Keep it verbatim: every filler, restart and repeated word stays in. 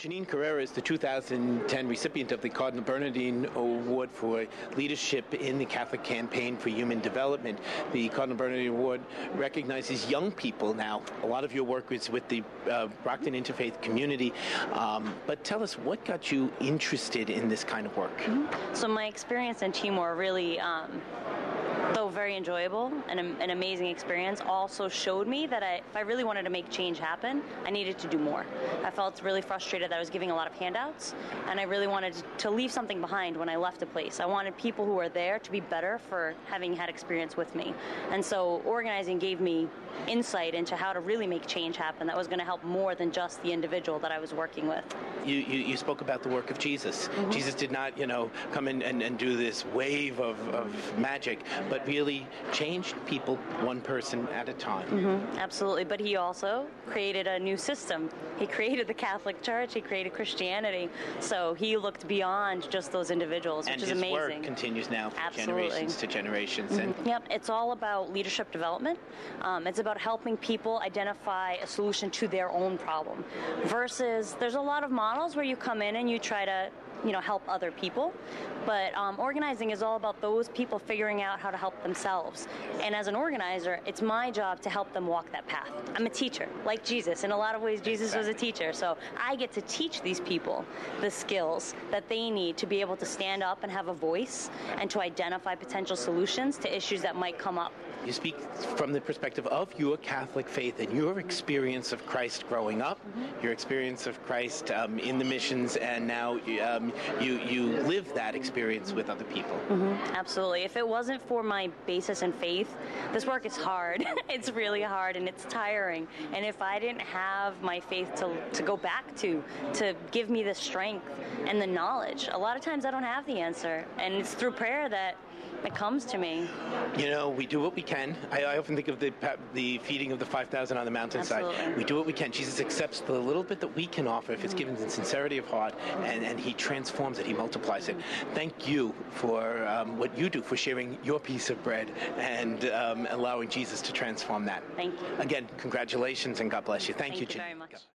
Janine Carrera is the two thousand ten recipient of the Cardinal Bernardin Award for Leadership in the Catholic Campaign for Human Development. The Cardinal Bernardin Award recognizes young people now. A lot of your work is with the uh, Brockton Interfaith Community. Um, but tell us, what got you interested in this kind of work? Mm-hmm. So my experience in Timor really... Um Though very enjoyable and an amazing experience, also showed me that I, if I really wanted to make change happen, I needed to do more. I felt really frustrated that I was giving a lot of handouts, and I really wanted to leave something behind when I left a place. I wanted people who were there to be better for having had experience with me. And so organizing gave me insight into how to really make change happen that was going to help more than just the individual that I was working with. You, you, you spoke about the work of Jesus. Mm-hmm. Jesus did not, you know, come in and, and do this wave of, of magic, but really changed people one person at a time. Mm-hmm, absolutely. But he also created a new system. He created the Catholic Church. He created Christianity. So he looked beyond just those individuals, which and is amazing. And his work continues now from absolutely. generations to generations. Mm-hmm. And yep, it's all about leadership development. Um, it's about helping people identify a solution to their own problem. Versus, there's a lot of models where you come in and you try to you know, help other people. But um, organizing is all about those people figuring out how to help themselves. And as an organizer, it's my job to help them walk that path. I'm a teacher, like Jesus. In a lot of ways, Jesus exactly. was a teacher. So I get to teach these people the skills that they need to be able to stand up and have a voice and to identify potential solutions to issues that might come up. You speak from the perspective of your Catholic faith and your experience of Christ growing up, mm-hmm. your experience of Christ um, in the missions, and now um, You, you live that experience with other people. Mm-hmm. Absolutely. If it wasn't for my basis in faith, this work is hard. It's really hard and it's tiring. And if I didn't have my faith to, to go back to, to give me the strength and the knowledge, a lot of times I don't have the answer. And it's through prayer that it comes to me. You know, we do what we can. I, I often think of the the feeding of the five thousand on the mountainside. Absolutely. We do what we can. Jesus accepts the little bit that we can offer if it's given in sincerity of heart, and, and he transforms it, he multiplies it. Thank you for um, what you do, for sharing your piece of bread and um, allowing Jesus to transform that. Thank you. Again, congratulations and God bless you. Thank, Thank you, you very much.